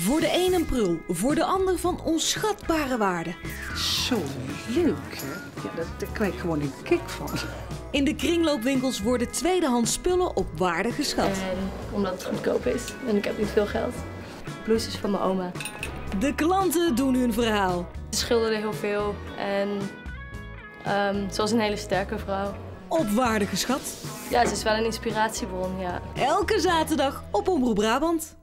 Voor de een een prul, voor de ander van onschatbare waarde. Zo leuk, hè? Ja, daar krijg ik gewoon een kick van. In de kringloopwinkels worden tweedehands spullen op waarde geschat. En omdat het goedkoop is en ik heb niet veel geld. Bloesjes van mijn oma. De klanten doen hun verhaal. Ze schilderen heel veel en ze was een hele sterke vrouw. Op waarde geschat. Ja, ze is wel een inspiratiebron, ja. Elke zaterdag op Omroep Brabant.